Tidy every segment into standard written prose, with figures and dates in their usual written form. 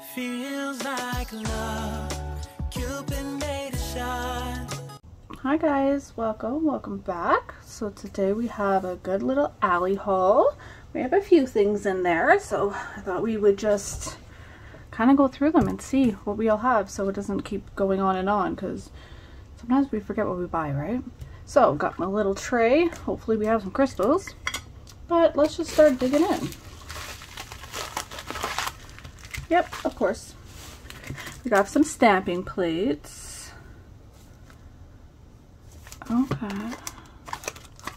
Feels like love, Cupid made a shot. Hi guys, welcome back. So today we have a good little alley haul. We have a few things in there, so I thought we would just kind of go through them and see what we all have so it doesn't keep going on and on, because sometimes we forget what we buy, right? So got my little tray, hopefully we have some crystals, but let's just start digging in. Yep, of course. We got some stamping plates. Okay.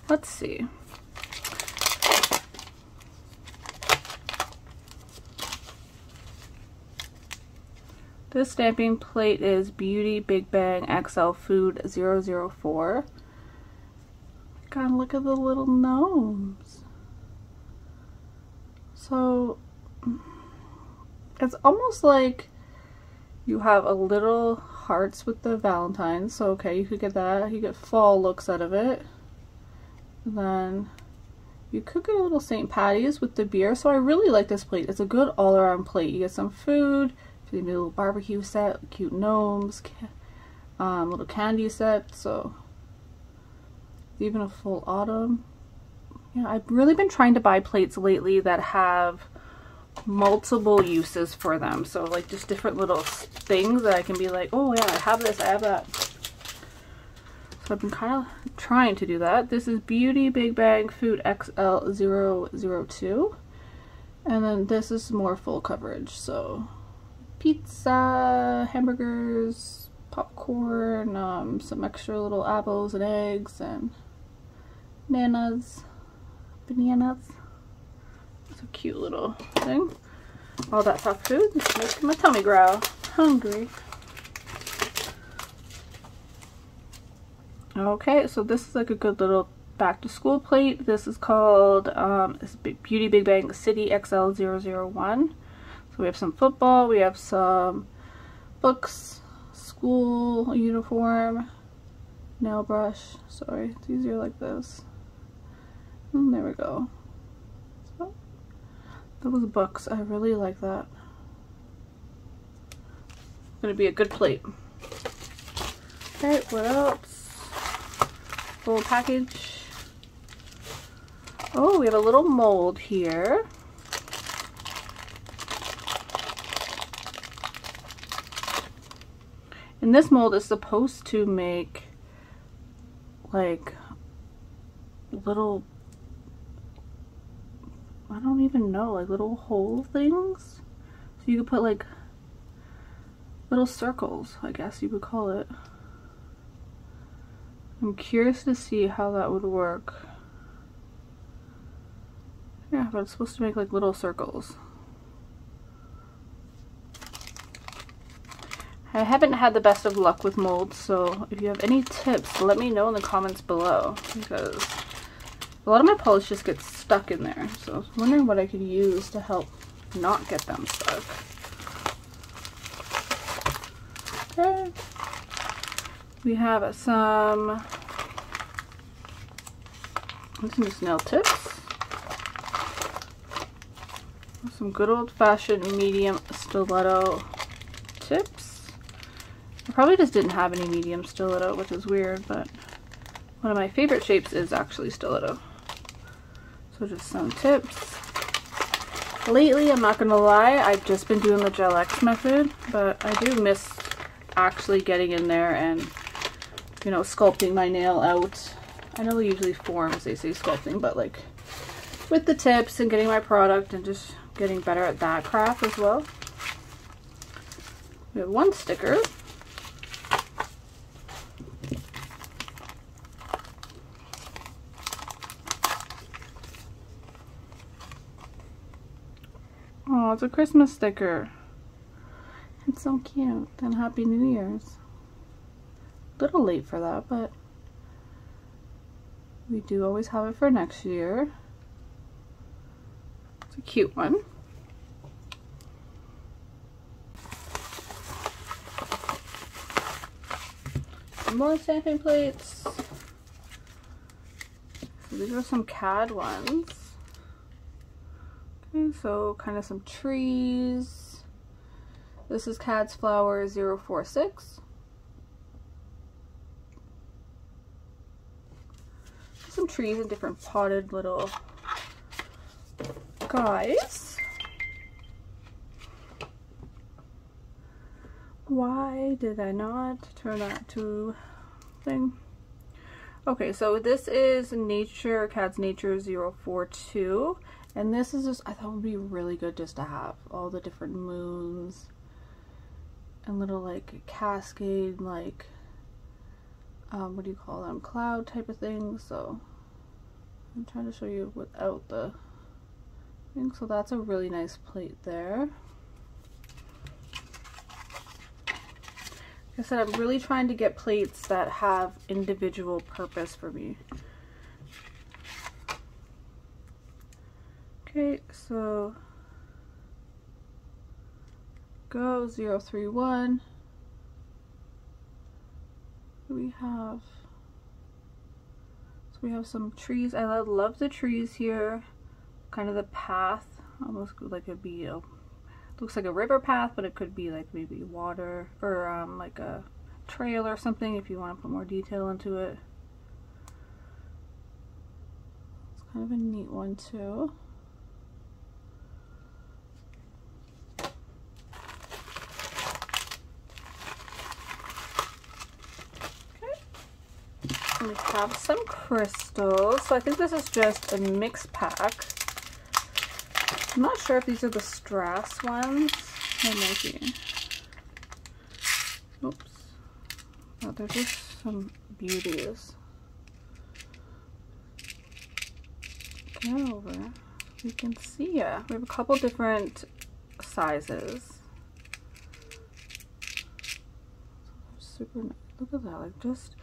Let's see. This stamping plate is Beauty Big Bang XL Food 004. God, look at the little gnomes. So it's almost like you have a little hearts with the Valentine's, so okay, you could get that. You get fall looks out of it. And then you could get a little St. Patty's with the beer. So I really like this plate. It's a good all-around plate. You get some food, you need a little barbecue set, cute gnomes, little candy set, so even a full autumn. Yeah, I've really been trying to buy plates lately that have multiple uses for them, so like just different little things that I can be like, oh yeah, I have this, I have that. So I've been kind of trying to do that. This is Beauty Big Bang Food XL002, and then this is more full coverage, so pizza, hamburgers, popcorn, some extra little apples and eggs and bananas. A cute little thing. All that soft food makes my tummy growl. Hungry. Okay, so this is like a good little back to school plate. This is called Beauty Big Bang City XL001. So we have some football, we have some books, school uniform, nail brush. Sorry, it's easier like this. And there we go. Those books, I really like that. It's gonna be a good plate. Okay, what else? Full package. Oh, we have a little mold here. And this mold is supposed to make like little, I don't even know, like little hole things. So you could put like little circles, I guess you would call it. I'm curious to see how that would work. Yeah, but it's supposed to make like little circles. I haven't had the best of luck with molds, so if you have any tips, let me know in the comments below, because a lot of my polish just gets stuck in there, so I was wondering what I could use to help not get them stuck. Okay. We have some just nail tips. Some good old-fashioned medium stiletto tips. I probably just didn't have any medium stiletto, which is weird, but one of my favorite shapes is actually stiletto. So just some tips. Lately, I'm not gonna lie, I've just been doing the Gel X method, but I do miss actually getting in there and, you know, sculpting my nail out. I know usually forms, they say sculpting, but like with the tips and getting my product and just getting better at that craft as well. We have one sticker. Oh, it's a Christmas sticker. It's so cute. And Happy New Year's. A little late for that, but we do always have it for next year. It's a cute one. Some more stamping plates. So these are some Cad ones. So kind of some trees, This is Cad's flower 046. Some trees and different potted little guys. Why did I not turn that to thing? Okay, so this is Cad's Nature 042, and this is just, I thought it would be really good just to have all the different moons and little like cascade, like what do you call them, cloud type of thing. So I'm trying to show you without the thing. So that's a really nice plate there. Like I said, I'm really trying to get plates that have individual purpose for me. Okay, so go 031. We have some trees. I love the trees here. Kind of the path, almost like it'd be a, looks like a river path, but it could be like maybe water or like a trail or something if you want to put more detail into it. It's kind of a neat one too. Okay. We have some crystals. So I think this is just a mixed pack. I'm not sure if these are the Strass ones. They might be. Oops. Oh, they're just some beauties. Get over. We can see, yeah. We have a couple different sizes. Super nice. Look at that. Like, just,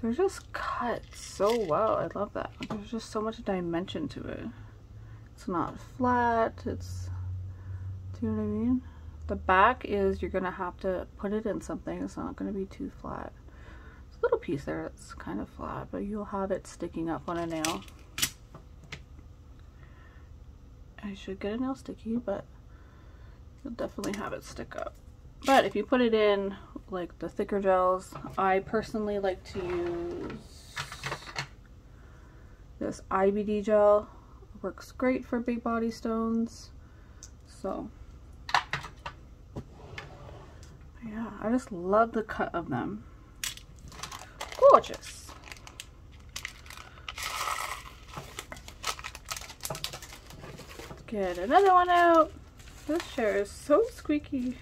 they're just cut so well. I love that. Like, there's just so much dimension to it. It's not flat, it's, do you know what I mean? The back is, you're gonna have to put it in something, it's not gonna be too flat. There's a little piece there that's kind of flat, but you'll have it sticking up on a nail. I should get a nail sticky, but you'll definitely have it stick up. But if you put it in like the thicker gels, I personally like to use this IBD gel. Works great for big body stones. So yeah, I just love the cut of them. Gorgeous. Let's get another one out. This chair is so squeaky.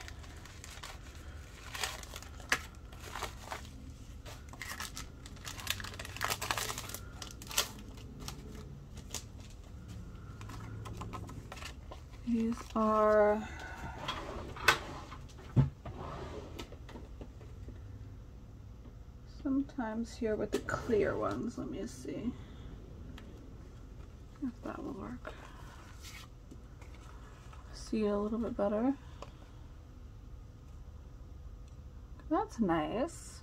These are sometimes here with the clear ones. Let me see if that will work. See it a little bit better. That's nice.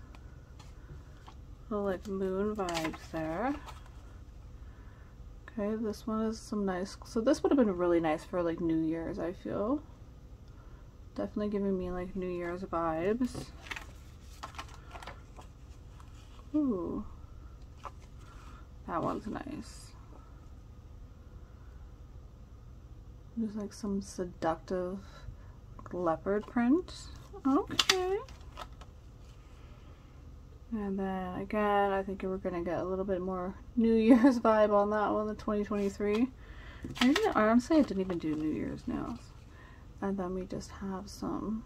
Little like moon vibes there. Okay, this one is some nice, so this would have been really nice for like New Year's, I feel. Definitely giving me like New Year's vibes. Ooh. That one's nice. There's like some seductive leopard print. Okay. And then again, I think we're going to get a little bit more New Year's vibe on that one, the 2023. Honestly, I didn't even do New Year's nails. And then we just have some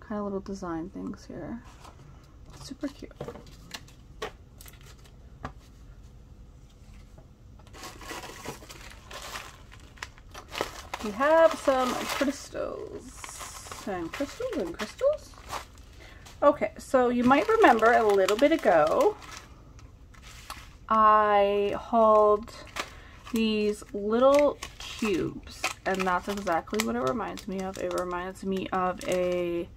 kind of little design things here. Super cute. We have some crystals. And crystals and crystals. Okay, so you might remember a little bit ago, I hauled these little cubes, and that's exactly what it reminds me of. It reminds me of a,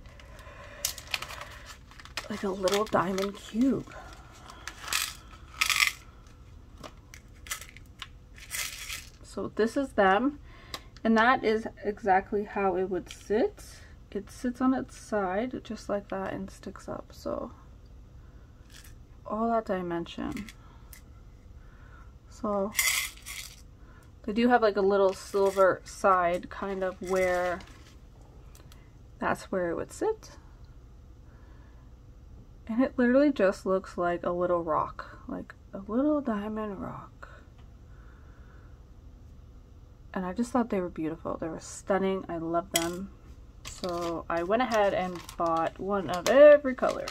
like a little diamond cube. So this is them, and that is exactly how it would sit. it sits on its side just like that and sticks up, so all that dimension. So they do have like a little silver side kind of where that's where it would sit, and it literally just looks like a little rock, like a little diamond rock. And I just thought they were beautiful. They were stunning. I love them. So I went ahead and bought one of every color.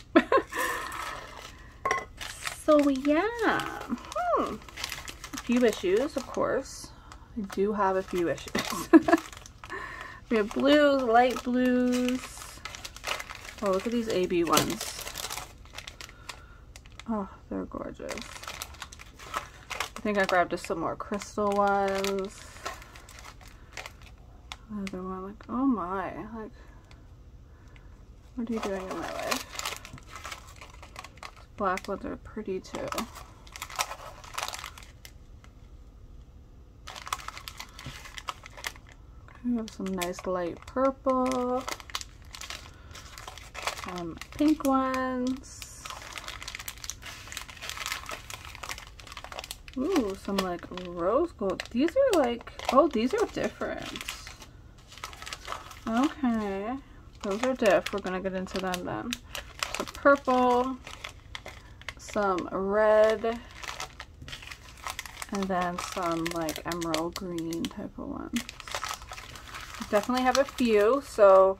So yeah, a few issues, of course. I do have a few issues. We have blues, light blues. Oh, look at these AB ones. Oh, they're gorgeous. I think I grabbed just some more crystal ones. Another one, like, oh my, like, what are you doing in my life? Black ones are pretty too. We have some nice light purple, pink ones. Ooh, some like rose gold. These are like, oh, these are different. Okay, those are diff. We're gonna get into them then. Some purple, some red, and then some like emerald green type of ones. Definitely have a few, so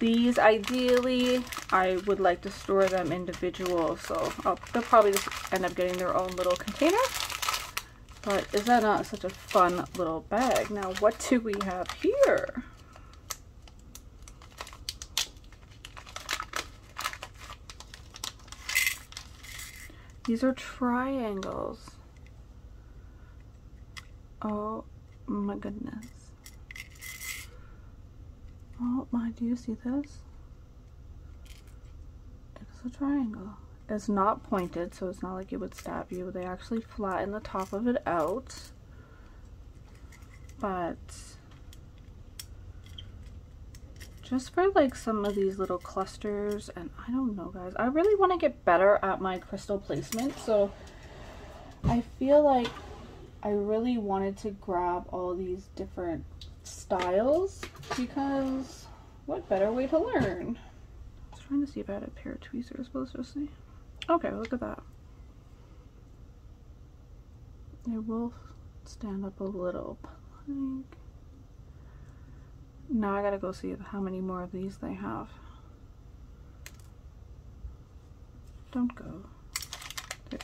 these ideally I would like to store them individual, so they'll probably just end up getting their own little container. But is that not such a fun little bag? Now what do we have here? These are triangles. Oh my goodness. Oh my, do you see this? It's a triangle. It's not pointed, so it's not like it would stab you. They actually flatten the top of it out. But just for like some of these little clusters, and I don't know guys, I really want to get better at my crystal placement, so I feel like I really wanted to grab all these different styles, because what better way to learn? I was trying to see if I had a pair of tweezers, but let's just see. Okay, look at that. They will stand up a little, but like, now I gotta go see how many more of these they have. Don't go. There.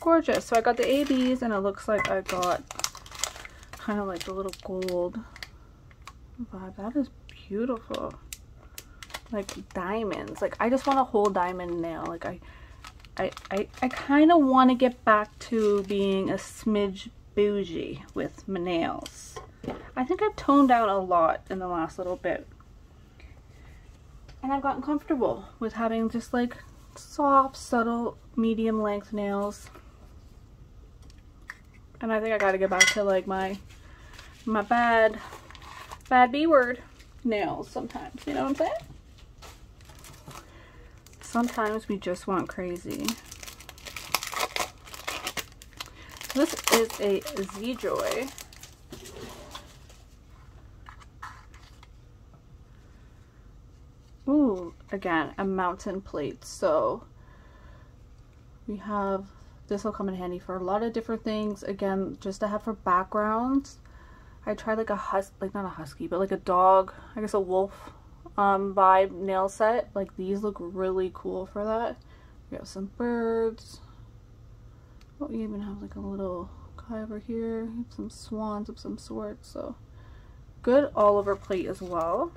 Gorgeous. So I got the ABs, and it looks like I got kind of like the little gold vibe. That is beautiful, like diamonds. Like I just want a whole diamond nail. Like I kind of want to get back to being a smidge bougie with my nails. I think I've toned down a lot in the last little bit, and I've gotten comfortable with having just like soft, subtle, medium length nails. And I think I gotta get back to like my bad B word nails sometimes, you know what I'm saying? Sometimes we just want crazy. This is a Z-Joy. Ooh, again, a mountain plate. So we have, this will come in handy for a lot of different things. Again, just to have for backgrounds. I tried like a dog, I guess a wolf vibe nail set. Like these look really cool for that. We have some birds. Oh, we even have like a little guy over here. We have some swans of some sort. So good all over plate as well.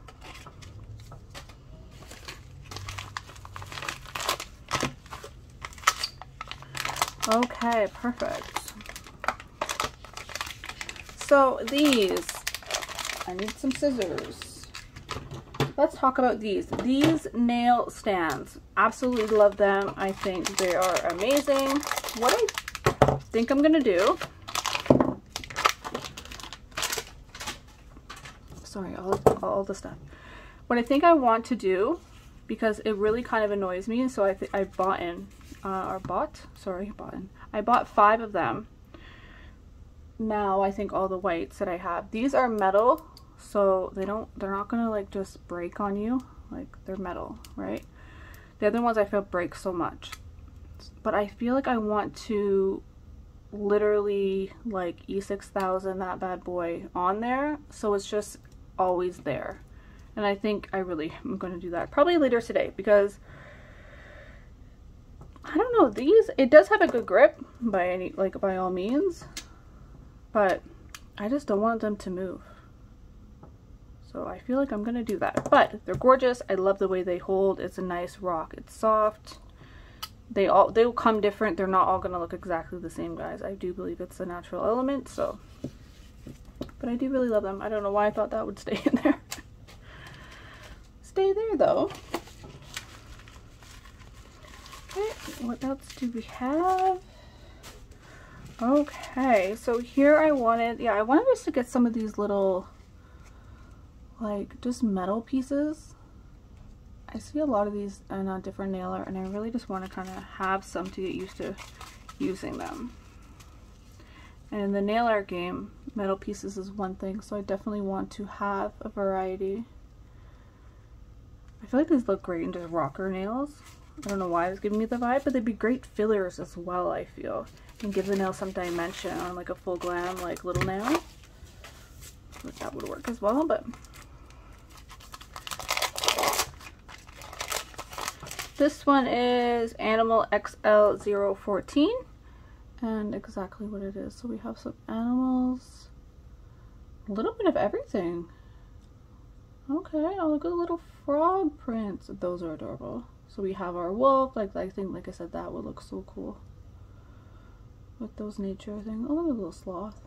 Okay, perfect. So these, I need some scissors. Let's talk about these. These nail stands, absolutely love them. I think they are amazing. What I think I'm gonna do, sorry, all the stuff. What I think I want to do, because it really kind of annoys me, so I bought 5 of them. Now I think all the whites that I have, these are metal, so they're not gonna like just break on you, like they're metal, right? The other ones I feel break so much, but I feel like I want to literally like E6000 that bad boy on there, so it's just always there. And I think I really am going to do that probably later today, because I don't know, these, it does have a good grip by all means, but I just don't want them to move. So I feel like I'm going to do that. But they're gorgeous. I love the way they hold. It's a nice rock. It's soft. They'll come different. They're not all going to look exactly the same, guys. I do believe it's a natural element, so. But I do really love them. I don't know why I thought that would stay in there. Stay there though. Okay, what else do we have? Okay, so here I wanted us to get some of these little like just metal pieces. I see a lot of these on a different nail art, and I really just want to kind of have some to get used to using them. And in the nail art game, metal pieces is one thing, so I definitely want to have a variety. I feel like these look great in just rocker nails. I don't know why it's giving me the vibe, but they'd be great fillers as well, I feel. And give the nail some dimension on like a full glam, like little nail. But that would work as well, but. This one is Animal XL014. And exactly what it is. So we have some animals. A little bit of everything. Okay, oh look at the little frog prints. Those are adorable. So we have our wolf, like I think, like I said, that would look so cool. With those nature things. Oh, the little sloth.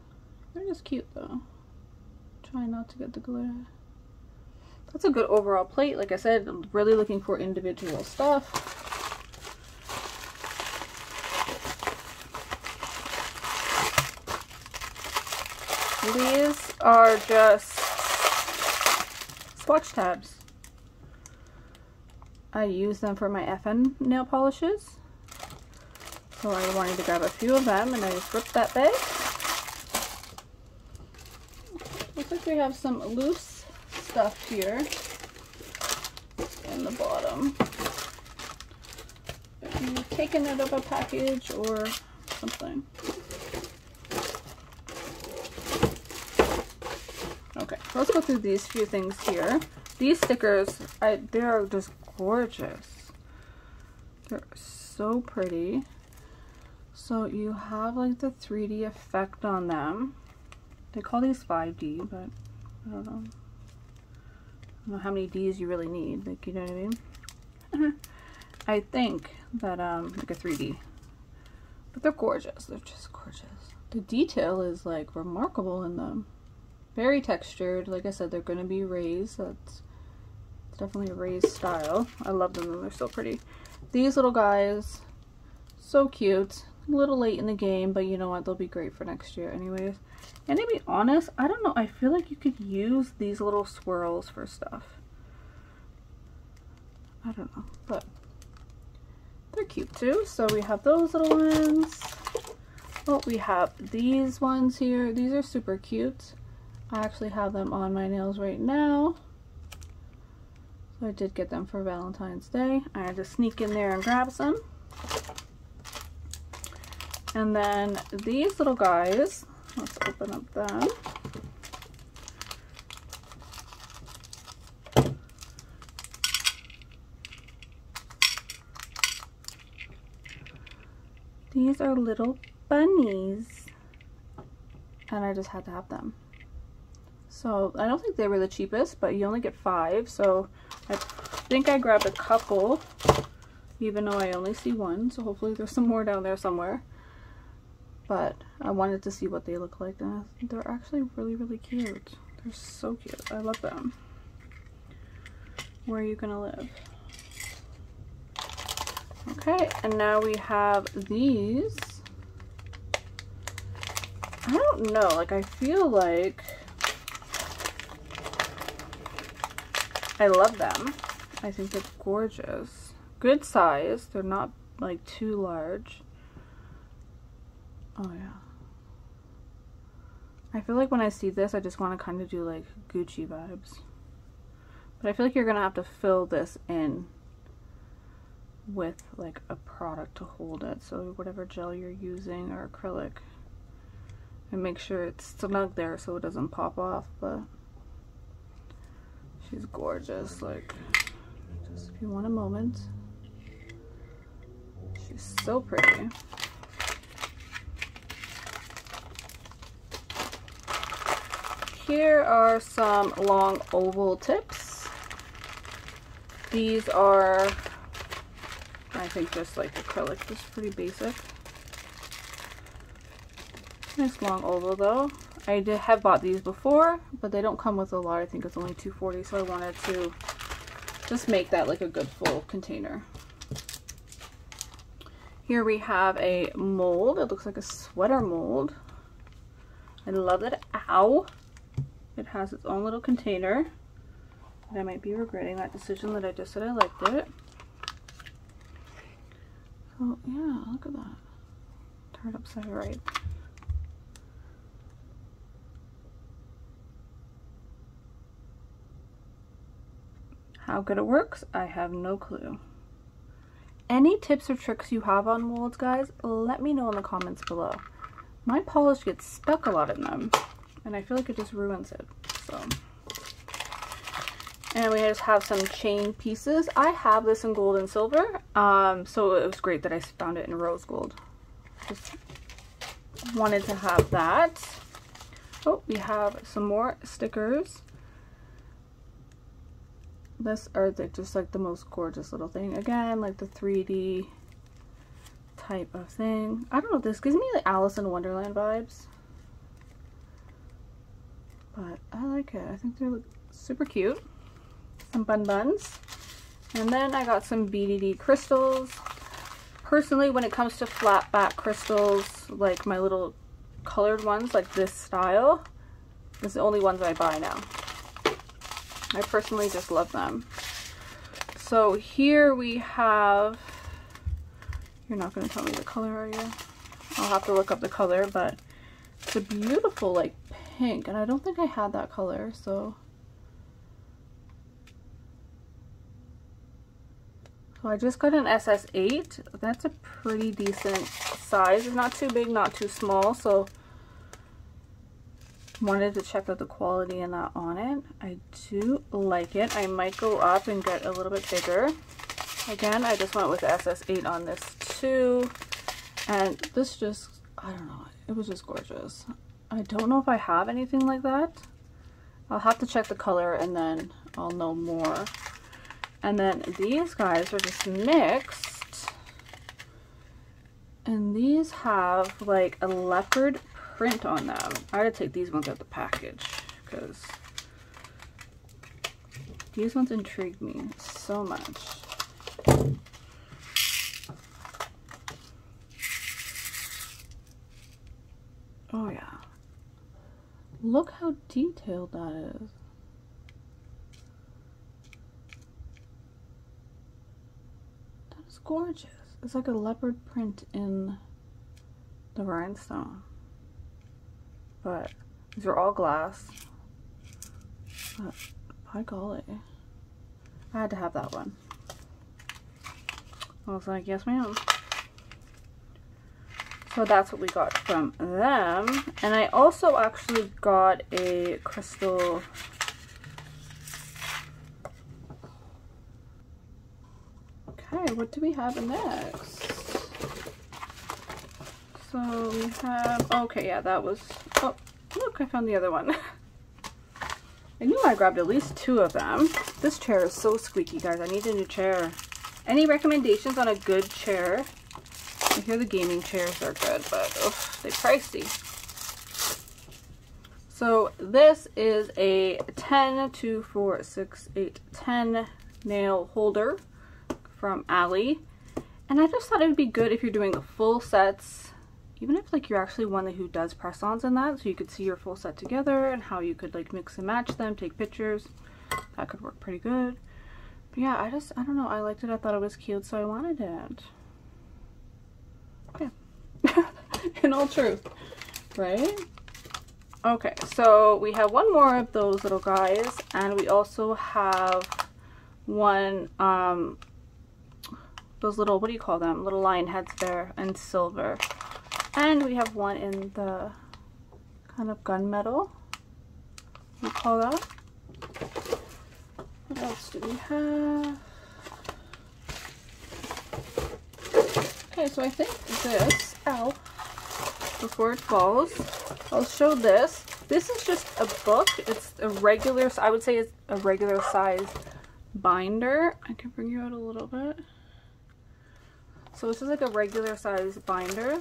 They're just cute though. Try not to get the glitter. That's a good overall plate. Like I said, I'm really looking for individual stuff. These are just swatch tabs. I use them for my FN nail polishes, so I wanted to grab a few of them, and I just ripped that bag. Looks like we have some loose stuff here in the bottom. If you've taken it out of a package or something. Let's go through these few things here. These stickers, they're just gorgeous. They're so pretty. So you have like the 3D effect on them. They call these 5D, but I don't know. I don't know how many Ds you really need. Like, you know what I mean? I think that, like a 3D. But they're gorgeous. They're just gorgeous. The detail is like remarkable in them. Very textured. Like I said, they're going to be raised. So it's definitely a raised style. I love them, and they're so pretty. These little guys, so cute. A little late in the game, but you know what? They'll be great for next year anyways. And to be honest, I don't know. I feel like you could use these little swirls for stuff. I don't know, but they're cute too. So we have those little ones. Oh, we have these ones here. These are super cute. I actually have them on my nails right now, so I did get them for Valentine's Day. I had to sneak in there and grab some. And then these little guys, let's open up them. These are little bunnies, and I just had to have them. So I don't think they were the cheapest, but you only get 5, so I think I grabbed a couple, even though I only see one, so hopefully there's some more down there somewhere. But I wanted to see what they look like, and they're actually really, really cute. They're so cute. I love them. Where Are You Gonna Live? Okay, and now we have these. I don't know, like I feel like I love them. I think they're gorgeous. Good size. They're not like too large. Oh yeah. I feel like when I see this, I just want to kind of do like Gucci vibes. But I feel like you're going to have to fill this in with like a product to hold it. So whatever gel you're using or acrylic. And make sure it's snug there so it doesn't pop off. But she's gorgeous. Like, just if you want a moment. She's so pretty. Here are some long oval tips. These are, I think, just like acrylic, just pretty basic. Nice long oval though. I did have bought these before, but they don't come with a lot. I think it's only $2.40, so I wanted to just make that like a good full container. Here we have a mold. It looks like a sweater mold. I love it. Ow! It has its own little container. And I might be regretting that decision that I just said I liked it. Oh yeah, look at that. Turn it upside right. How good it works, I have no clue. Any tips or tricks you have on molds, guys, let me know in the comments below. My polish gets stuck a lot in them. And I feel like it just ruins it. So, and we just have some chain pieces. I have this in gold and silver, so it was great that I found it in rose gold. Just wanted to have that. Oh, we have some more stickers. This are just like the most gorgeous little thing. Again, like the 3D type of thing. I don't know. This gives me like Alice in Wonderland vibes. But I like it. I think they look super cute. Some bun buns. And then I got some BDD crystals. Personally, when it comes to flat back crystals, like my little colored ones, like this style, this is the only ones I buy now. I personally just love them. So here we have, you're not going to tell me the color, are you? I'll have to look up the color, but it's a beautiful, like, pink, and I don't think I had that color, so I just got an SS8. That's a pretty decent size. It's not too big, not too small, so wanted to check out the quality and that on it. I do like it. I might go up and get a little bit bigger. Again, I just went with SS8 on this too, and this just, I don't know, it was just gorgeous. I don't know if I have anything like that. I'll have to check the color and then I'll know more. And then these guys are just mixed. And these have like a leopard print on them. I had to take these ones out of the package because these ones intrigued me so much. Oh yeah. Look how detailed that is. That is gorgeous. It's like a leopard print in the rhinestone. But these are all glass. But by golly, I had to have that one. I was like, yes ma'am. So that's what we got from them. And I also actually got a crystal. Okay, what do we have next? So we have, okay, yeah, that was, oh, look, I found the other one. I knew I grabbed at least two of them. This chair is so squeaky, guys. I need a new chair. Any recommendations on a good chair? I hear the gaming chairs are good, but oof, they're pricey. So this is a 10, 2, 4, 6, 8, 10 nail holder from Allie. And I just thought it would be good if you're doing full sets, even if like you're actually one who does press-ons in that, so you could see your full set together and how you could like mix and match them, take pictures. that could work pretty good. But yeah, I don't know, I liked it, I thought it was cute, so I wanted it. Yeah. In all truth, right? Okay, so we have one more of those little guys, and we also have one, those little, what do you call them, little lion heads there in silver. And we have one in the kind of gunmetal, we call that. What else do we have? Okay, so I think this, ow, before it falls, I'll show this. This is just a book. It's a regular, I would say it's a regular size binder. I can bring you out a little bit. So this is like a regular size binder,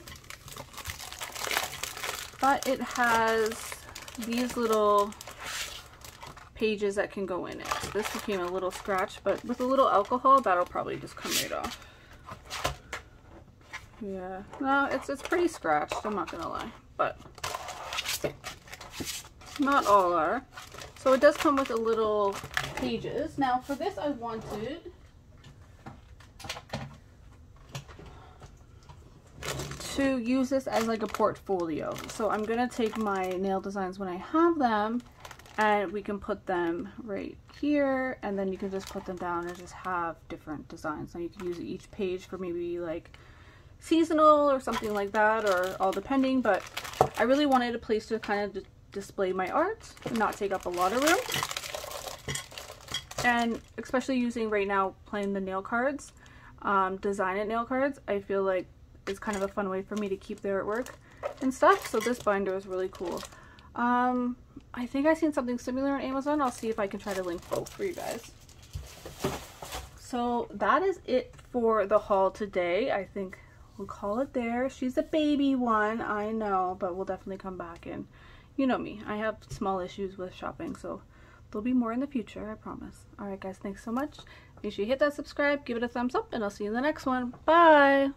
but it has these little pages that can go in it. This became a little scratch, but with a little alcohol, that'll probably just come right off. Yeah, no, it's pretty scratched, I'm not gonna lie, but not all are. So it does come with a little pages. Now for this I wanted to use this as like a portfolio. So I'm gonna take my nail designs when I have them, and we can put them right here, and then you can just put them down and just have different designs. Now you can use each page for maybe like seasonal or something like that, or all depending, but I really wanted a place to kind of display my art and not take up a lot of room, and especially using right now playing the nail cards, design it nail cards, I feel like it's kind of a fun way for me to keep their artwork and stuff. So this binder is really cool. I think I've seen something similar on Amazon. I'll see if I can try to link both for you guys. So that is it for the haul today. I think we'll call it there. She's a baby one, I know, but we'll definitely come back, and you know me, I have small issues with shopping, so there'll be more in the future, I promise. Alright guys, thanks so much. Make sure you hit that subscribe, give it a thumbs up, and I'll see you in the next one. Bye!